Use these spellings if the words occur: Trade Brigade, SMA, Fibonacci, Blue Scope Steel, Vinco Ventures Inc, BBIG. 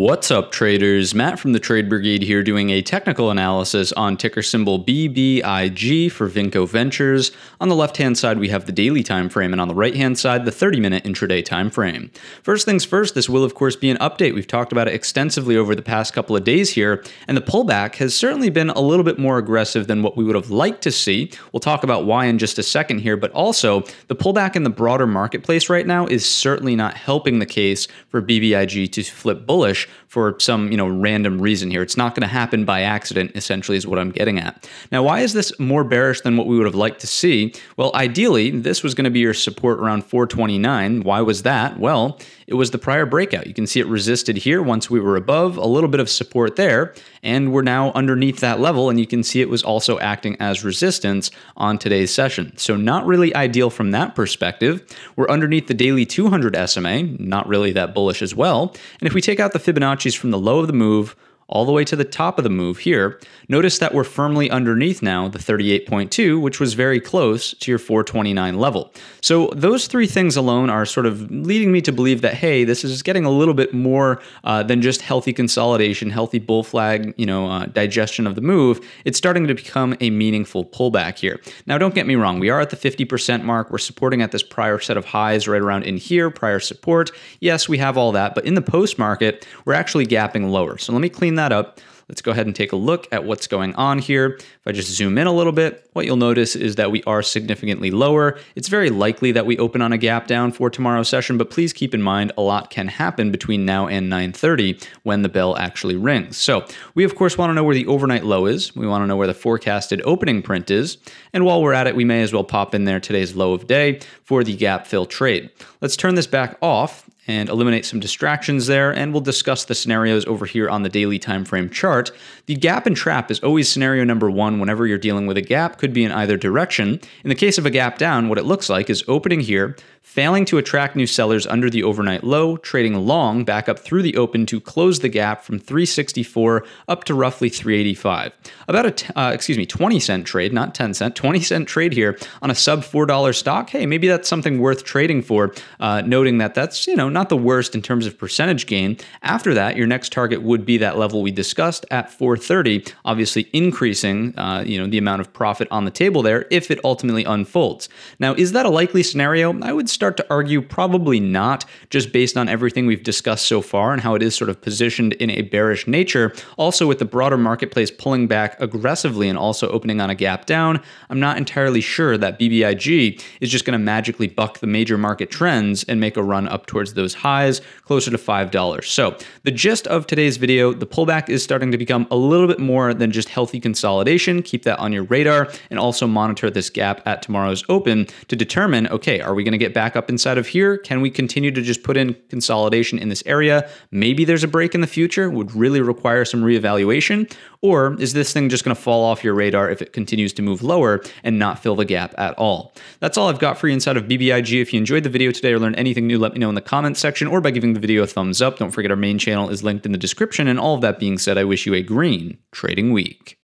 What's up, traders? Matt from the Trade Brigade here, doing a technical analysis on ticker symbol BBIG for Vinco Ventures. On the left-hand side, we have the daily time frame, and on the right-hand side, the 30-minute intraday time frame. First things first, this will, of course, be an update. We've talked about it extensively over the past couple of days here, and the pullback has certainly been a little bit more aggressive than what we would have liked to see. We'll talk about why in just a second here, but also the pullback in the broader marketplace right now is certainly not helping the case for BBIG to flip bullish for some, random reason here. It's not going to happen by accident, essentially, is what I'm getting at. Now, why is this more bearish than what we would have liked to see? Well, ideally, this was going to be your support around 429. Why was that? Well, it was the prior breakout. You can see it resisted here once we were above, a little bit of support there, and we're now underneath that level, and you can see it was also acting as resistance on today's session. So not really ideal from that perspective. We're underneath the daily 200 SMA, not really that bullish as well. And if we take out the Fibonacci's from the low of the move all the way to the top of the move here, notice that we're firmly underneath now the 38.2, which was very close to your 429 level. So those three things alone are sort of leading me to believe that, hey, this is getting a little bit more than just healthy consolidation, healthy bull flag, digestion of the move. It's starting to become a meaningful pullback here. Now, don't get me wrong. We are at the 50% mark. We're supporting at this prior set of highs right around in here, prior support. Yes, we have all that, but in the post market, we're actually gapping lower. So let me clean that up. Let's go ahead and take a look at what's going on here. If I just zoom in a little bit, what you'll notice is that we are significantly lower. It's very likely that we open on a gap down for tomorrow's session, but please keep in mind a lot can happen between now and 9:30 when the bell actually rings. So we, of course, want to know where the overnight low is. We want to know where the forecasted opening print is. And while we're at it, we may as well pop in there today's low of day for the gap fill trade. Let's turn this back off and eliminate some distractions there, and we'll discuss the scenarios over here on the daily time frame chart. The gap and trap is always scenario number one whenever you're dealing with a gap. Could be in either direction. In the case of a gap down, what it looks like is opening here, failing to attract new sellers under the overnight low, trading long back up through the open to close the gap from 364 up to roughly 385. About a 20-cent trade, not 10-cent, 20-cent trade here on a sub $4 stock. Hey, maybe that's something worth trading for, noting that that's, not the worst in terms of percentage gain. After that, your next target would be that level we discussed at 430, obviously increasing the amount of profit on the table there if it ultimately unfolds. Now, is that a likely scenario? I would start to argue probably not, just based on everything we've discussed so far and how it is sort of positioned in a bearish nature. Also, with the broader marketplace pulling back aggressively and also opening on a gap down, I'm not entirely sure that BBIG is just going to magically buck the major market trends and make a run up towards those highs closer to $5. So the gist of today's video, the pullback is starting to become a little bit more than just healthy consolidation. Keep that on your radar and also monitor this gap at tomorrow's open to determine, okay, are we going to get back up inside of here? Can we continue to just put in consolidation in this area? Maybe there's a break in the future, would really require some reevaluation, or is this thing just going to fall off your radar if it continues to move lower and not fill the gap at all? That's all I've got for you inside of BBIG. If you enjoyed the video today or learned anything new, let me know in the comments section or by giving the video a thumbs up. Don't forget our main channel is linked in the description. And all of that being said, I wish you a green trading week.